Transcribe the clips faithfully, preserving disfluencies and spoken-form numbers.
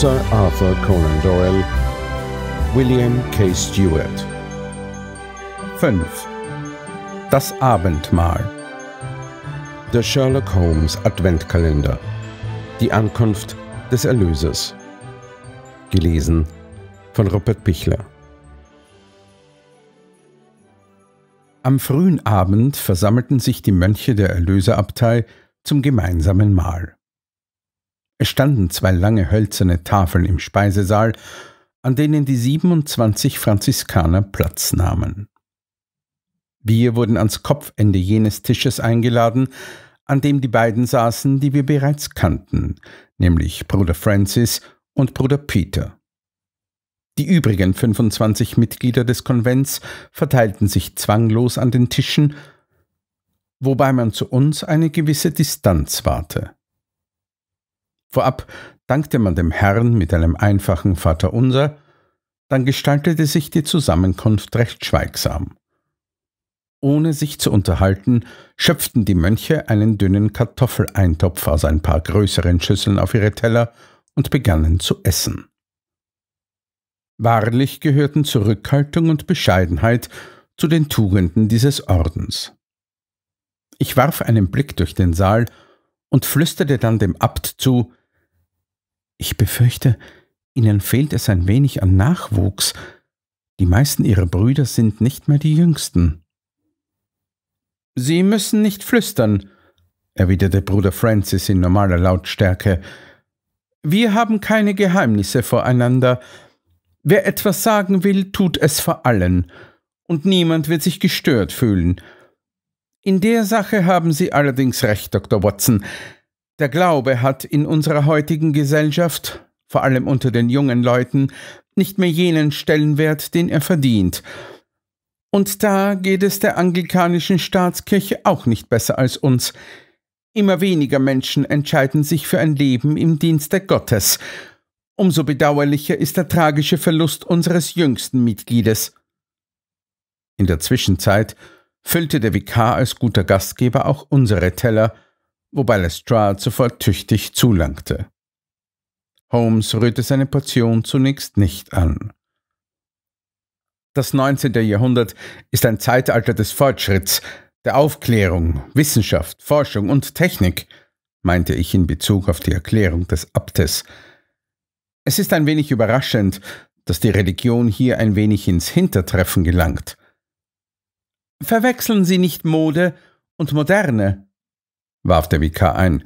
Sir Arthur Conan Doyle, William K. Stewart. fünf. Das Abendmahl. Der Sherlock Holmes Adventkalender. Die Ankunft des Erlösers. Gelesen von Rupert Pichler. Am frühen Abend versammelten sich die Mönche der Erlöserabtei zum gemeinsamen Mahl. Es standen zwei lange hölzerne Tafeln im Speisesaal, an denen die siebenundzwanzig Franziskaner Platz nahmen. Wir wurden ans Kopfende jenes Tisches eingeladen, an dem die beiden saßen, die wir bereits kannten, nämlich Bruder Francis und Bruder Peter. Die übrigen fünfundzwanzig Mitglieder des Konvents verteilten sich zwanglos an den Tischen, wobei man zu uns eine gewisse Distanz wahrte. Vorab dankte man dem Herrn mit einem einfachen Vaterunser, dann gestaltete sich die Zusammenkunft recht schweigsam. Ohne sich zu unterhalten, schöpften die Mönche einen dünnen Kartoffeleintopf aus ein paar größeren Schüsseln auf ihre Teller und begannen zu essen. Wahrlich gehörten Zurückhaltung und Bescheidenheit zu den Tugenden dieses Ordens. Ich warf einen Blick durch den Saal und flüsterte dann dem Abt zu: »Ich befürchte, Ihnen fehlt es ein wenig an Nachwuchs. Die meisten Ihrer Brüder sind nicht mehr die Jüngsten.« »Sie müssen nicht flüstern«, erwiderte Bruder Francis in normaler Lautstärke. »Wir haben keine Geheimnisse voreinander. Wer etwas sagen will, tut es vor allen, und niemand wird sich gestört fühlen. In der Sache haben Sie allerdings recht, Doktor Watson. Der Glaube hat in unserer heutigen Gesellschaft, vor allem unter den jungen Leuten, nicht mehr jenen Stellenwert, den er verdient. Und da geht es der anglikanischen Staatskirche auch nicht besser als uns. Immer weniger Menschen entscheiden sich für ein Leben im Dienste Gottes. Umso bedauerlicher ist der tragische Verlust unseres jüngsten Mitgliedes.« In der Zwischenzeit füllte der Vikar als guter Gastgeber auch unsere Teller, wobei Lestrade sofort tüchtig zulangte. Holmes rührte seine Portion zunächst nicht an. Das neunzehnte Jahrhundert ist ein Zeitalter des Fortschritts, der Aufklärung, Wissenschaft, Forschung und Technik, meinte ich in Bezug auf die Erklärung des Abtes. Es ist ein wenig überraschend, dass die Religion hier ein wenig ins Hintertreffen gelangt. »Verwechseln Sie nicht Mode und Moderne«, warf der Vikar ein.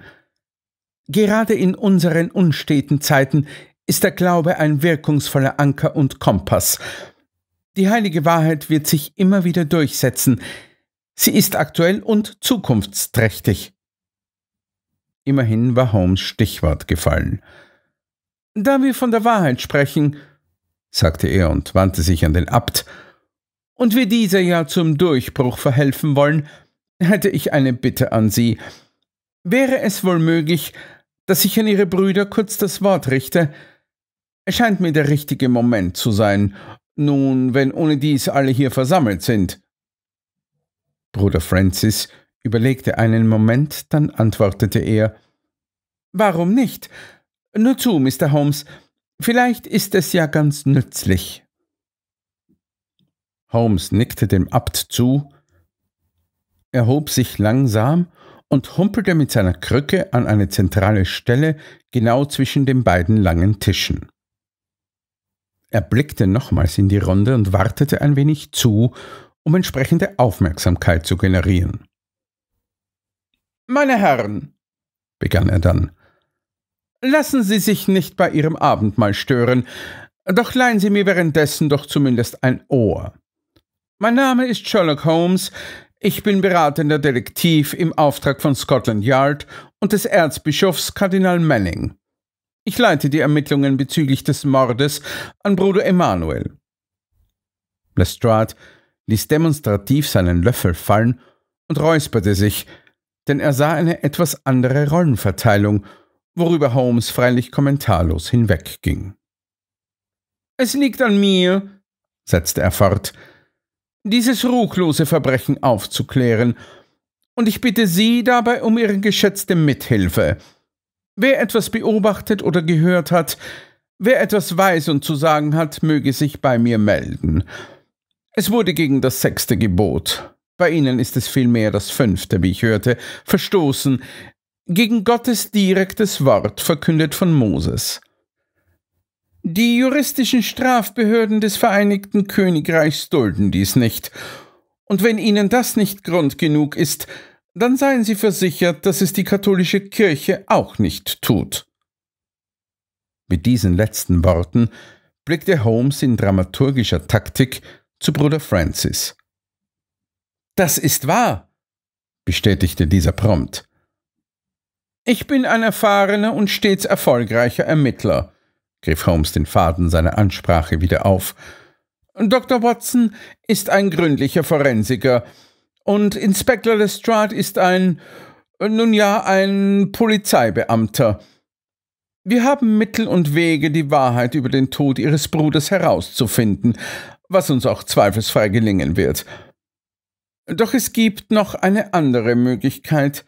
»Gerade in unseren unsteten Zeiten ist der Glaube ein wirkungsvoller Anker und Kompass. Die heilige Wahrheit wird sich immer wieder durchsetzen. Sie ist aktuell und zukunftsträchtig.« Immerhin war Holmes' Stichwort gefallen. »Da wir von der Wahrheit sprechen«, sagte er und wandte sich an den Abt, »und wir dieser ja zum Durchbruch verhelfen wollen, hätte ich eine Bitte an Sie. Wäre es wohl möglich, dass ich an Ihre Brüder kurz das Wort richte? Es scheint mir der richtige Moment zu sein. Nun, wenn ohnedies alle hier versammelt sind.« Bruder Francis überlegte einen Moment, dann antwortete er: »Warum nicht? Nur zu, Mister Holmes. Vielleicht ist es ja ganz nützlich.« Holmes nickte dem Abt zu, erhob sich langsam und humpelte mit seiner Krücke an eine zentrale Stelle genau zwischen den beiden langen Tischen. Er blickte nochmals in die Runde und wartete ein wenig zu, um entsprechende Aufmerksamkeit zu generieren. »Meine Herren«, begann er dann, »lassen Sie sich nicht bei Ihrem Abendmahl stören, doch leihen Sie mir währenddessen doch zumindest ein Ohr. Mein Name ist Sherlock Holmes, ich bin beratender Detektiv im Auftrag von Scotland Yard und des Erzbischofs Kardinal Manning. Ich leite die Ermittlungen bezüglich des Mordes an Bruder Emanuel.« Lestrade ließ demonstrativ seinen Löffel fallen und räusperte sich, denn er sah eine etwas andere Rollenverteilung, worüber Holmes freilich kommentarlos hinwegging. »Es liegt an mir«, setzte er fort, »dieses ruchlose Verbrechen aufzuklären, und ich bitte Sie dabei um Ihre geschätzte Mithilfe. Wer etwas beobachtet oder gehört hat, Wer etwas weiß und zu sagen hat, möge sich bei mir melden. Es wurde gegen das sechste Gebot, bei Ihnen ist es vielmehr das fünfte, wie ich hörte, verstoßen, gegen Gottes direktes Wort, verkündet von Moses. Die juristischen Strafbehörden des Vereinigten Königreichs dulden dies nicht, und wenn Ihnen das nicht Grund genug ist, dann seien Sie versichert, dass es die katholische Kirche auch nicht tut.« Mit diesen letzten Worten blickte Holmes in dramaturgischer Taktik zu Bruder Francis. »Das ist wahr«, bestätigte dieser prompt. »Ich bin ein erfahrener und stets erfolgreicher Ermittler«, griff Holmes den Faden seiner Ansprache wieder auf. »Doktor Watson ist ein gründlicher Forensiker und Inspector Lestrade ist ein, nun ja, ein Polizeibeamter. Wir haben Mittel und Wege, die Wahrheit über den Tod Ihres Bruders herauszufinden, was uns auch zweifelsfrei gelingen wird. Doch es gibt noch eine andere Möglichkeit,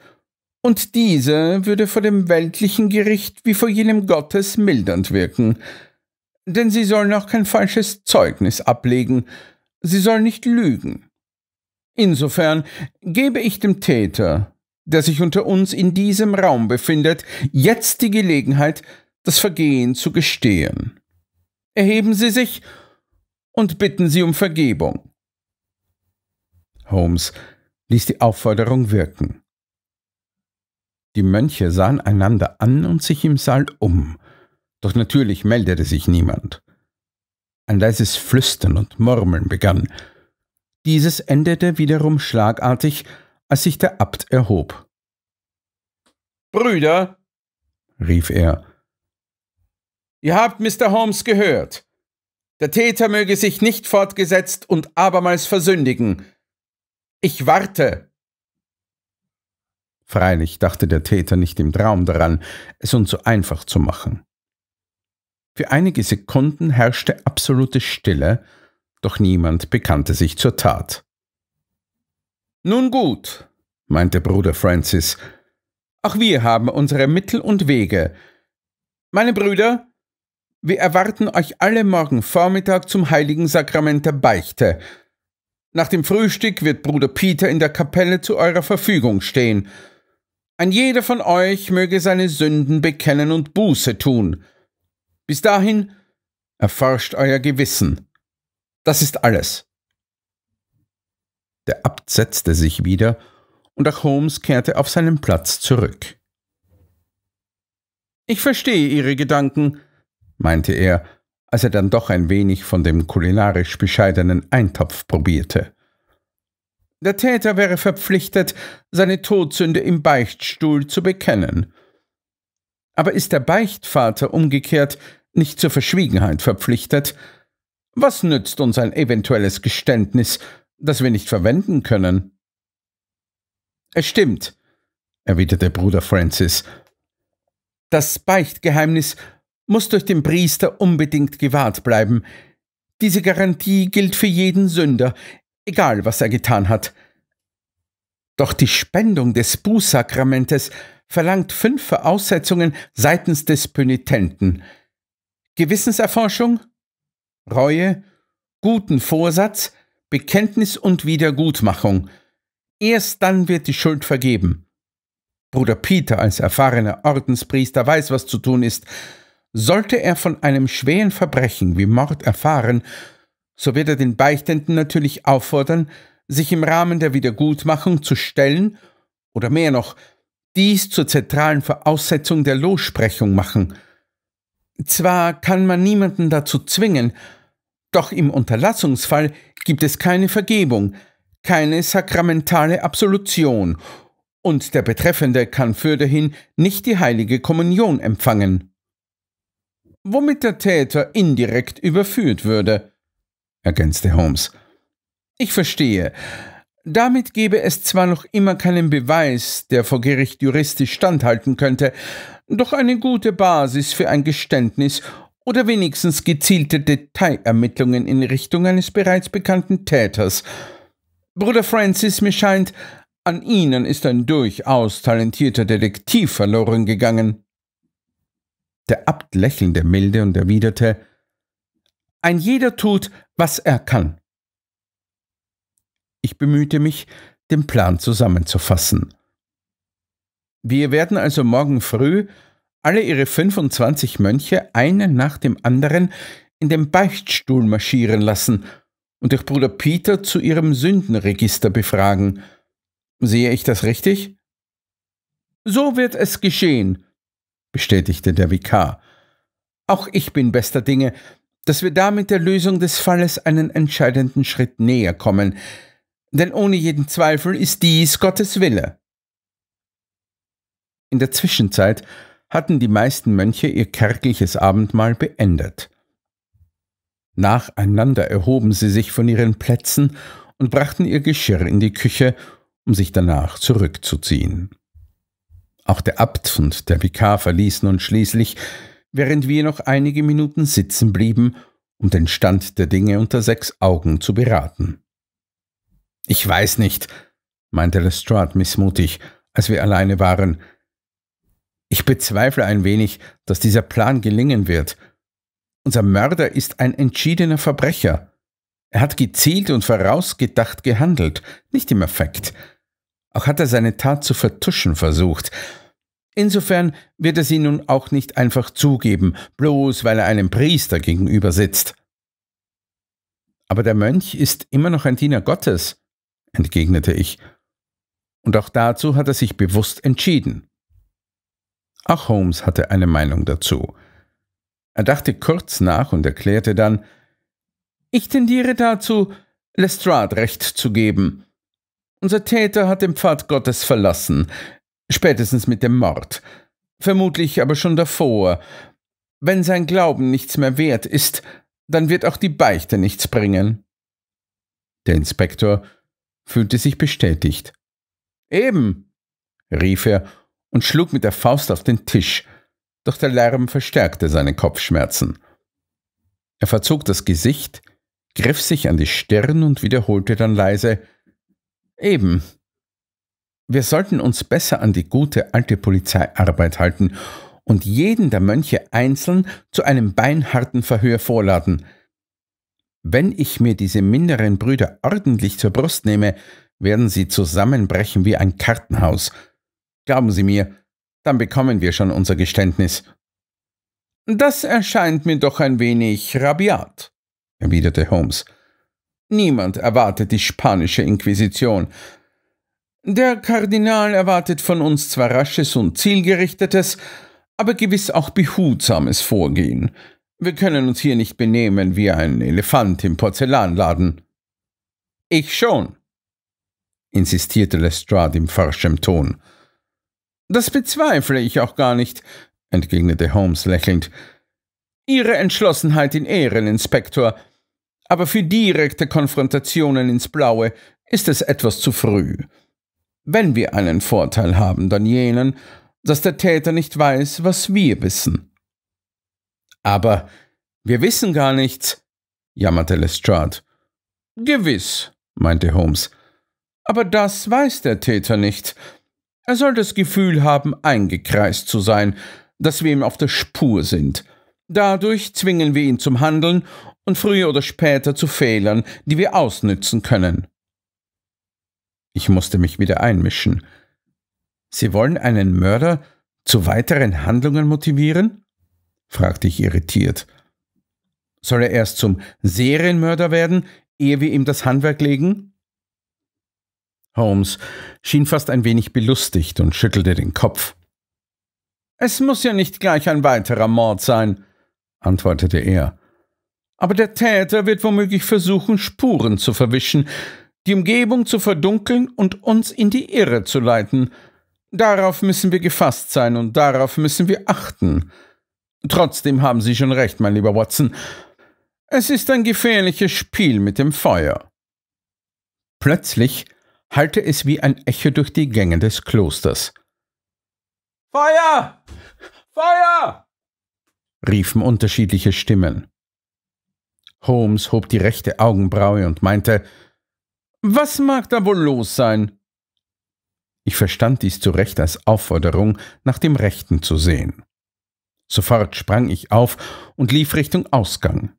und diese würde vor dem weltlichen Gericht wie vor jenem Gottes mildernd wirken. Denn Sie sollen auch kein falsches Zeugnis ablegen, Sie sollen nicht lügen. Insofern gebe ich dem Täter, der sich unter uns in diesem Raum befindet, jetzt die Gelegenheit, das Vergehen zu gestehen. Erheben Sie sich und bitten Sie um Vergebung.« Holmes ließ die Aufforderung wirken. Die Mönche sahen einander an und sich im Saal um, doch natürlich meldete sich niemand. Ein leises Flüstern und Murmeln begann. Dieses endete wiederum schlagartig, als sich der Abt erhob. »Brüder«, rief er, »ihr habt Mister Holmes gehört. Der Täter möge sich nicht fortgesetzt und abermals versündigen. Ich warte.« Freilich dachte der Täter nicht im Traum daran, es uns so einfach zu machen. Für einige Sekunden herrschte absolute Stille, doch niemand bekannte sich zur Tat. »Nun gut«, meinte Bruder Francis, »auch wir haben unsere Mittel und Wege. Meine Brüder, wir erwarten euch alle morgen Vormittag zum heiligen Sakrament der Beichte. Nach dem Frühstück wird Bruder Peter in der Kapelle zu eurer Verfügung stehen. Ein jeder von euch möge seine Sünden bekennen und Buße tun. Bis dahin erforscht euer Gewissen. Das ist alles.« Der Abt setzte sich wieder, und auch Holmes kehrte auf seinen Platz zurück. »Ich verstehe Ihre Gedanken«, meinte er, als er dann doch ein wenig von dem kulinarisch bescheidenen Eintopf probierte. »Der Täter wäre verpflichtet, seine Todsünde im Beichtstuhl zu bekennen. Aber ist der Beichtvater umgekehrt nicht zur Verschwiegenheit verpflichtet? Was nützt uns ein eventuelles Geständnis, das wir nicht verwenden können?« »Es stimmt«, erwiderte Bruder Francis. »Das Beichtgeheimnis muss durch den Priester unbedingt gewahrt bleiben. Diese Garantie gilt für jeden Sünder, egal was er getan hat. Doch die Spendung des Bußsakramentes verlangt fünf Voraussetzungen seitens des Pönitenten: Gewissenserforschung, Reue, guten Vorsatz, Bekenntnis und Wiedergutmachung. Erst dann wird die Schuld vergeben. Bruder Peter als erfahrener Ordenspriester weiß, was zu tun ist. Sollte er von einem schweren Verbrechen wie Mord erfahren, so wird er den Beichtenden natürlich auffordern, sich im Rahmen der Wiedergutmachung zu stellen oder mehr noch, dies zur zentralen Voraussetzung der Lossprechung machen. Zwar kann man niemanden dazu zwingen, doch im Unterlassungsfall gibt es keine Vergebung, keine sakramentale Absolution, und der Betreffende kann fürderhin nicht die heilige Kommunion empfangen.« »Womit der Täter indirekt überführt würde«, ergänzte Holmes. »Ich verstehe. Damit gäbe es zwar noch immer keinen Beweis, der vor Gericht juristisch standhalten könnte, doch eine gute Basis für ein Geständnis oder wenigstens gezielte Detailermittlungen in Richtung eines bereits bekannten Täters. Bruder Francis, mir scheint, an Ihnen ist ein durchaus talentierter Detektiv verloren gegangen.« Der Abt lächelte milde und erwiderte, »Ein jeder tut, was er kann.« Ich bemühte mich, den Plan zusammenzufassen. Wir werden also morgen früh alle ihre fünfundzwanzig Mönche einen nach dem anderen in den Beichtstuhl marschieren lassen und durch Bruder Peter zu ihrem Sündenregister befragen. Sehe ich das richtig? »So wird es geschehen«, bestätigte der Vikar. »Auch ich bin bester Dinge, dass wir damit der Lösung des Falles einen entscheidenden Schritt näher kommen, denn ohne jeden Zweifel ist dies Gottes Wille.« In der Zwischenzeit hatten die meisten Mönche ihr kärgliches Abendmahl beendet. Nacheinander erhoben sie sich von ihren Plätzen und brachten ihr Geschirr in die Küche, um sich danach zurückzuziehen. Auch der Abt und der Vikar verließen uns schließlich, während wir noch einige Minuten sitzen blieben, um den Stand der Dinge unter sechs Augen zu beraten. »Ich weiß nicht«, meinte Lestrade missmutig, als wir alleine waren. »Ich bezweifle ein wenig, dass dieser Plan gelingen wird. Unser Mörder ist ein entschiedener Verbrecher. Er hat gezielt und vorausgedacht gehandelt, nicht im Affekt. Auch hat er seine Tat zu vertuschen versucht. Insofern wird er sie nun auch nicht einfach zugeben, bloß weil er einem Priester gegenüber sitzt.« »Aber der Mönch ist immer noch ein Diener Gottes«, entgegnete ich. »Und auch dazu hat er sich bewusst entschieden.« Auch Holmes hatte eine Meinung dazu. Er dachte kurz nach und erklärte dann, »Ich tendiere dazu, Lestrade recht zu geben. Unser Täter hat den Pfad Gottes verlassen, spätestens mit dem Mord, vermutlich aber schon davor. Wenn sein Glauben nichts mehr wert ist, dann wird auch die Beichte nichts bringen.« Der Inspektor fühlte sich bestätigt. »Eben«, rief er und schlug mit der Faust auf den Tisch, doch der Lärm verstärkte seine Kopfschmerzen. Er verzog das Gesicht, griff sich an die Stirn und wiederholte dann leise, »Eben. Wir sollten uns besser an die gute alte Polizeiarbeit halten und jeden der Mönche einzeln zu einem beinharten Verhör vorladen. Wenn ich mir diese minderen Brüder ordentlich zur Brust nehme, werden sie zusammenbrechen wie ein Kartenhaus. Glauben Sie mir, dann bekommen wir schon unser Geständnis.« »Das erscheint mir doch ein wenig rabiat«, erwiderte Holmes. »Niemand erwartet die spanische Inquisition. Der Kardinal erwartet von uns zwar rasches und zielgerichtetes, aber gewiss auch behutsames Vorgehen. Wir können uns hier nicht benehmen wie ein Elefant im Porzellanladen.« »Ich schon«, insistierte Lestrade in forschem Ton. »Das bezweifle ich auch gar nicht«, entgegnete Holmes lächelnd. »Ihre Entschlossenheit in Ehren, Inspektor, aber für direkte Konfrontationen ins Blaue ist es etwas zu früh. Wenn wir einen Vorteil haben, dann jenen, dass der Täter nicht weiß, was wir wissen.« »Aber wir wissen gar nichts«, jammerte Lestrade. »Gewiss«, meinte Holmes, »aber das weiß der Täter nicht. Er soll das Gefühl haben, eingekreist zu sein, dass wir ihm auf der Spur sind. Dadurch zwingen wir ihn zum Handeln und früher oder später zu Fehlern, die wir ausnützen können.« Ich musste mich wieder einmischen. »Sie wollen einen Mörder zu weiteren Handlungen motivieren?« fragte ich irritiert. »Soll er erst zum Serienmörder werden, ehe wir ihm das Handwerk legen?« Holmes schien fast ein wenig belustigt und schüttelte den Kopf. »Es muss ja nicht gleich ein weiterer Mord sein«, antwortete er. »Aber der Täter wird womöglich versuchen, Spuren zu verwischen, die Umgebung zu verdunkeln und uns in die Irre zu leiten. Darauf müssen wir gefasst sein und darauf müssen wir achten. Trotzdem haben Sie schon recht, mein lieber Watson. Es ist ein gefährliches Spiel mit dem Feuer.« Plötzlich hallte es wie ein Echo durch die Gänge des Klosters. »Feuer! Feuer!« riefen unterschiedliche Stimmen. Holmes hob die rechte Augenbraue und meinte, »Was mag da wohl los sein?« Ich verstand dies zu Recht als Aufforderung, nach dem Rechten zu sehen. Sofort sprang ich auf und lief Richtung Ausgang.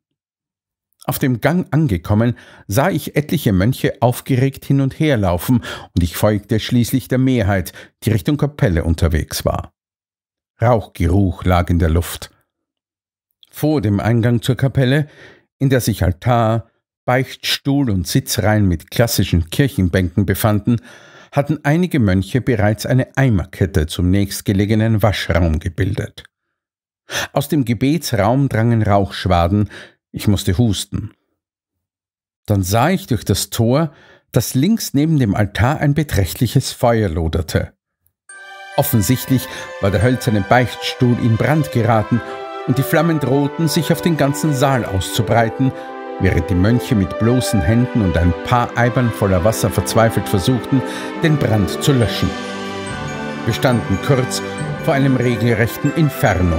Auf dem Gang angekommen, sah ich etliche Mönche aufgeregt hin und her laufen, und ich folgte schließlich der Mehrheit, die Richtung Kapelle unterwegs war. Rauchgeruch lag in der Luft. Vor dem Eingang zur Kapelle, in der sich Altar, Beichtstuhl und Sitzreihen mit klassischen Kirchenbänken befanden, hatten einige Mönche bereits eine Eimerkette zum nächstgelegenen Waschraum gebildet. Aus dem Gebetsraum drangen Rauchschwaden, ich musste husten. Dann sah ich durch das Tor, dass links neben dem Altar ein beträchtliches Feuer loderte. Offensichtlich war der hölzerne Beichtstuhl in Brand geraten und die Flammen drohten, sich auf den ganzen Saal auszubreiten, während die Mönche mit bloßen Händen und ein paar Eimern voller Wasser verzweifelt versuchten, den Brand zu löschen. Wir standen kurz vor einem regelrechten Inferno.